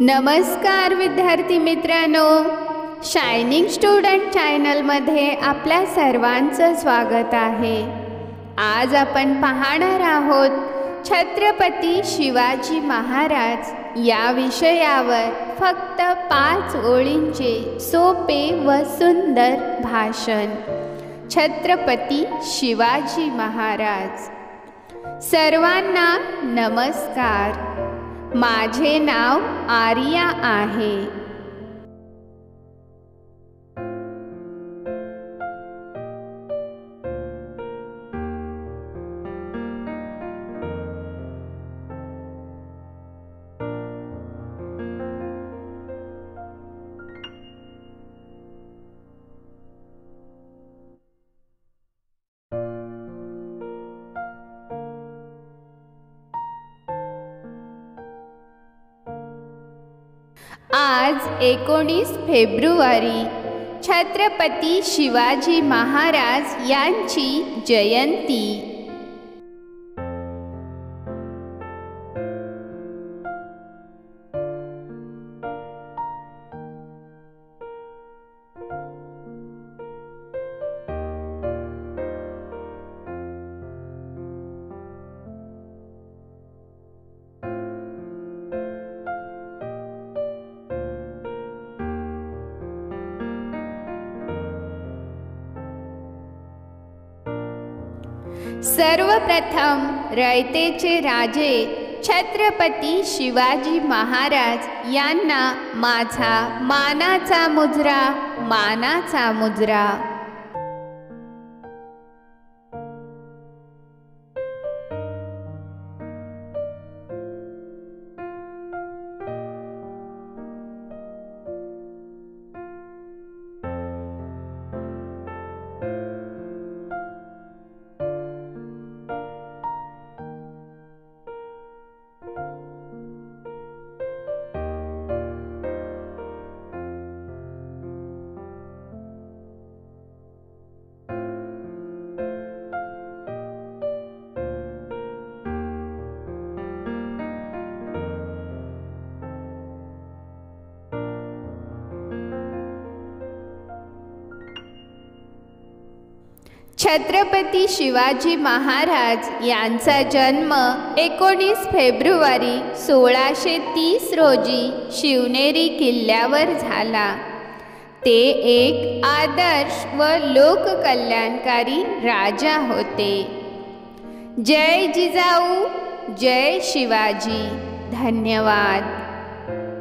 नमस्कार विद्यार्थी मित्रांनो, शाइनिंग स्टुडंट चॅनलमध्ये आपल्या सर्वांचं स्वागत आहे। आज आपण पाहणार आहोत छत्रपती शिवाजी महाराज या विषयावर फक्त 5 ओळींचे सोपे व सुंदर भाषण। छत्रपती शिवाजी महाराज। सर्वांना नमस्कार, माझे नाव आर्या आहे। आज 19 फेब्रुवारी छत्रपती शिवाजी महाराज यांची जयंती। सर्वप्रथम रयतेचे राजे छत्रपती शिवाजी महाराज यांना माझा मानाचा मुजरा, मानाचा मुजरा। छत्रपती शिवाजी महाराज यांचा जन्म 19 फेब्रुवारी 1630 रोजी शिवनेरी किल्ल्यावर झाला। ते एक आदर्श व लोककल्याणकारी राजा होते। जय जिजाऊ, जय शिवाजी। धन्यवाद।